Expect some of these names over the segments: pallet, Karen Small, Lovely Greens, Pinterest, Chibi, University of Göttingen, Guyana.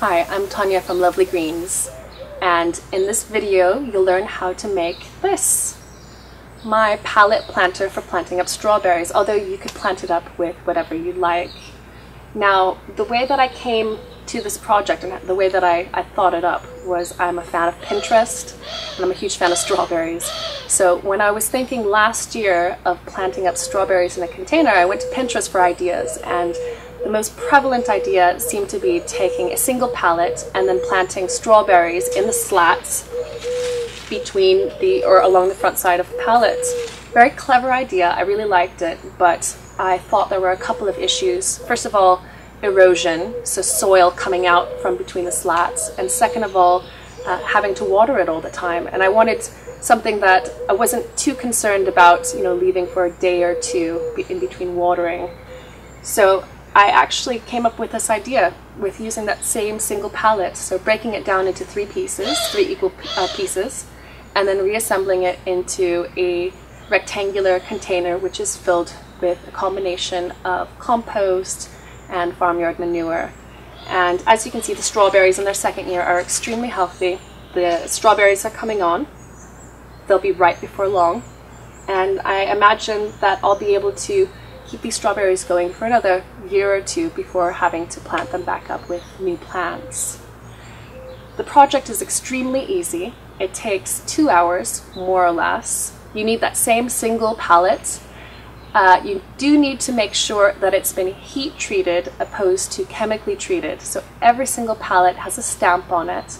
Hi, I'm Tanya from Lovely Greens, and in this video you'll learn how to make this, my palette planter for planting up strawberries, although you could plant it up with whatever you like. Now, the way that I came to this project and the way that I thought it up was I'm a fan of Pinterest and I'm a huge fan of strawberries. So when I was thinking last year of planting up strawberries in a container, I went to Pinterest for ideas, and the most prevalent idea seemed to be taking a single palette and then planting strawberries in the slats between the, or along the front side of the palette. Very clever idea, I really liked it, but I thought there were a couple of issues. First of all, erosion, so soil coming out from between the slats, and second of all, having to water it all the time. And I wanted something that I wasn't too concerned about, you know, leaving for a day or two in between watering. So I actually came up with this idea with using that same single palette, so breaking it down into three pieces, three equal pieces, and then reassembling it into a rectangular container which is filled with a combination of compost and farmyard manure. And as you can see, the strawberries in their second year are extremely healthy. The strawberries are coming on, they'll be ripe before long, and I imagine that I'll be able to keep these strawberries going for another year or two before having to plant them back up with new plants. The project is extremely easy. It takes 2 hours, more or less. You need that same single palette. You do need to make sure that it's been heat treated opposed to chemically treated. So every single palette has a stamp on it,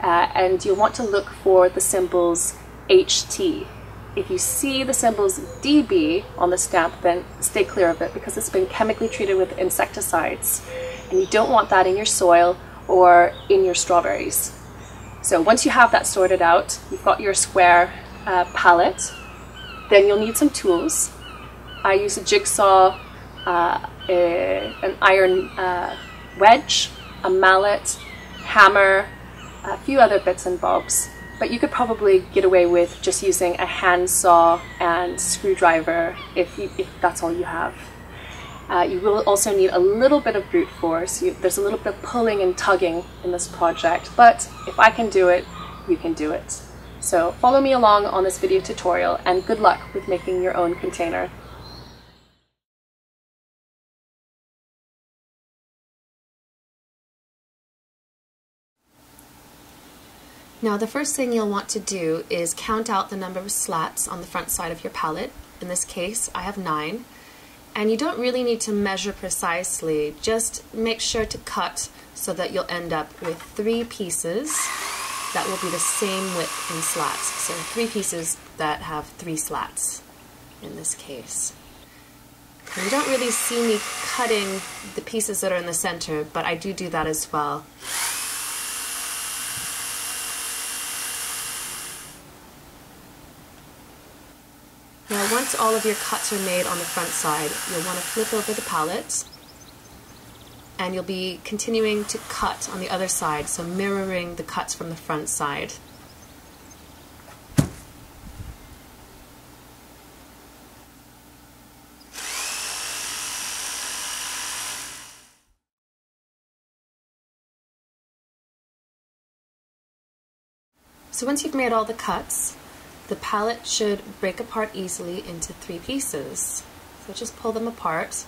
and you want to look for the symbols HT. If you see the symbols DB on the stamp, then stay clear of it because it's been chemically treated with insecticides, and you don't want that in your soil or in your strawberries. So once you have that sorted out, you've got your square palette, then you'll need some tools. I use a jigsaw, an iron wedge, a mallet, hammer, a few other bits and bobs. But you could probably get away with just using a handsaw and screwdriver if that's all you have. You will also need a little bit of brute force. There's a little bit of pulling and tugging in this project, but if I can do it, you can do it. So follow me along on this video tutorial, and good luck with making your own container. Now, the first thing you'll want to do is count out the number of slats on the front side of your palette. In this case, I have 9. And you don't really need to measure precisely, just make sure to cut so that you'll end up with 3 pieces that will be the same width in slats. So 3 pieces that have 3 slats in this case. And you don't really see me cutting the pieces that are in the center, but I do that as well. Now, once all of your cuts are made on the front side, you'll want to flip over the palette, and you'll be continuing to cut on the other side, so mirroring the cuts from the front side. So once you've made all the cuts, the palette should break apart easily into 3 pieces. So just pull them apart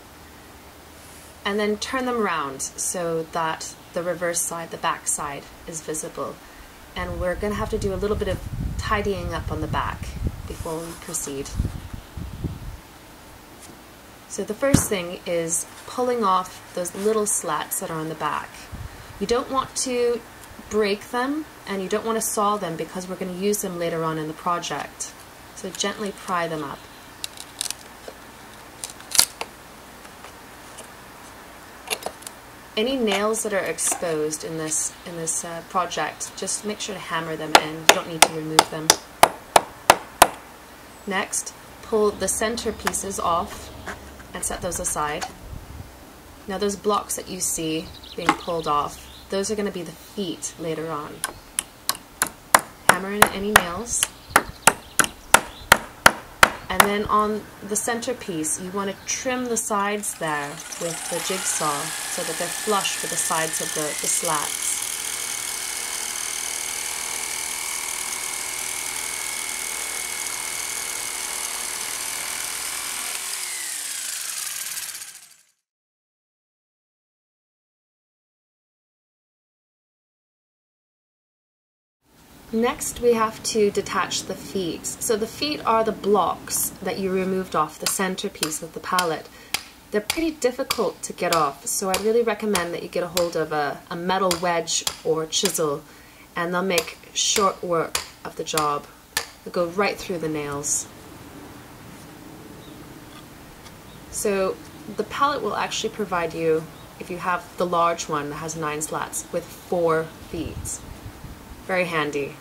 and then turn them around so that the reverse side, the back side, is visible. And we're going to have to do a little bit of tidying up on the back before we proceed. So the first thing is pulling off those little slats that are on the back. You don't want to break them, and you don't want to saw them because we're going to use them later on in the project. So gently pry them up. Any nails that are exposed in this project, just make sure to hammer them in. You don't need to remove them. Next, pull the center pieces off and set those aside. Now, those blocks that you see being pulled off, those are going to be the feet later on. Hammer in any nails. And then on the centerpiece, you want to trim the sides there with the jigsaw so that they're flush with the sides of the slats. Next, we have to detach the feet. So the feet are the blocks that you removed off the centerpiece of the palette. They're pretty difficult to get off, so I really recommend that you get a hold of a metal wedge or chisel, and they'll make short work of the job. They'll go right through the nails. So the palette will actually provide you, if you have the large one that has 9 slats, with 4 feet. Very handy.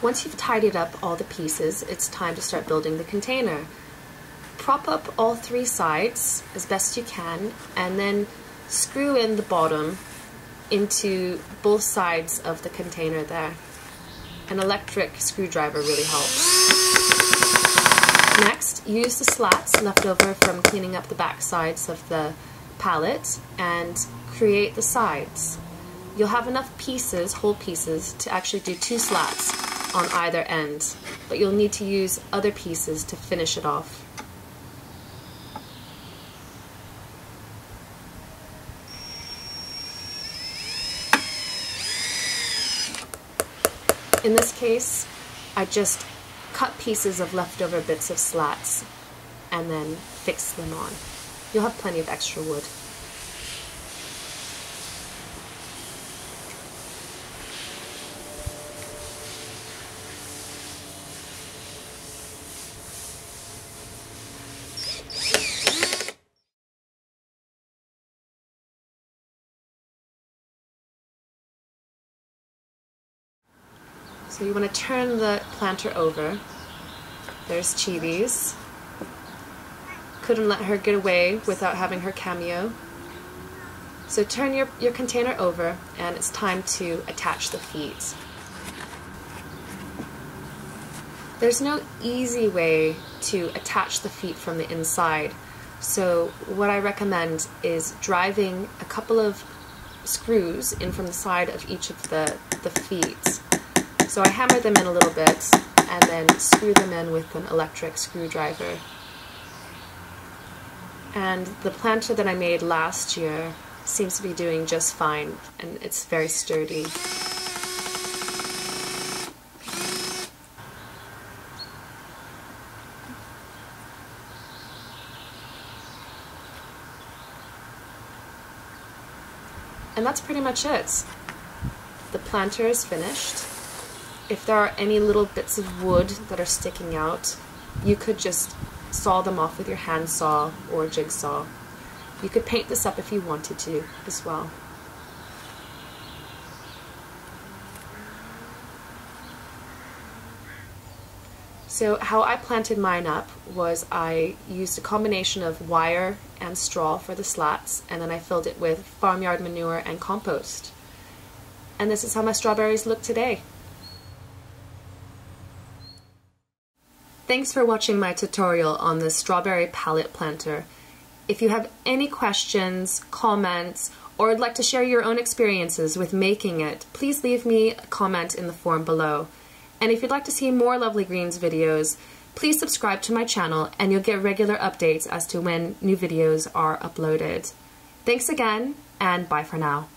Once you've tidied up all the pieces, it's time to start building the container. Prop up all 3 sides as best you can, and then screw in the bottom into both sides of the container there. An electric screwdriver really helps. Next, use the slats left over from cleaning up the back sides of the palette and create the sides. You'll have enough pieces, whole pieces, to actually do 2 slats on either end, but you'll need to use other pieces to finish it off. In this case, I just cut pieces of leftover bits of slats and then fix them on. You'll have plenty of extra wood. So you want to turn the planter over. There's Chibi's. Couldn't let her get away without having her cameo. So turn your container over, and it's time to attach the feet. There's no easy way to attach the feet from the inside. So what I recommend is driving a couple of screws in from the side of each of the feet. So I hammer them in a little bit and then screw them in with an electric screwdriver. And the planter that I made last year seems to be doing just fine, and it's very sturdy. And that's pretty much it. The planter is finished. If there are any little bits of wood that are sticking out, you could just saw them off with your hand saw or jigsaw. You could paint this up if you wanted to as well. So how I planted mine up was I used a combination of wire and straw for the slats, and then I filled it with farmyard manure and compost. And this is how my strawberries look today. Thanks for watching my tutorial on the strawberry palette planter. If you have any questions, comments, or would like to share your own experiences with making it, please leave me a comment in the form below. And if you'd like to see more Lovely Greens videos, please subscribe to my channel and you'll get regular updates as to when new videos are uploaded. Thanks again, and bye for now.